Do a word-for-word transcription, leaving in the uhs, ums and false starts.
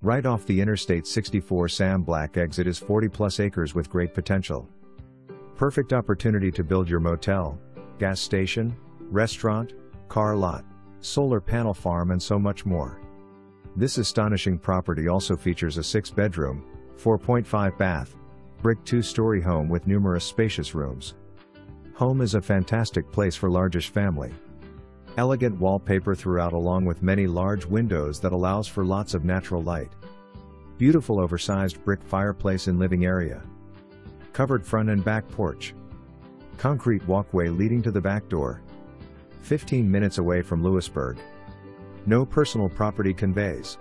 Right off the Interstate sixty-four Sam Black exit is forty plus acres with great potential. Perfect opportunity to build your motel, gas station, restaurant, car lot, solar panel farm and so much more. This astonishing property also features a six bedroom, four point five bath, brick two-story home with numerous spacious rooms. Home is a fantastic place for largish family. Elegant wallpaper throughout along with many large windows that allows for lots of natural light. Beautiful oversized brick fireplace in living area. Covered front and back porch. Concrete walkway leading to the back door. fifteen minutes away from Lewisburg. No personal property conveys.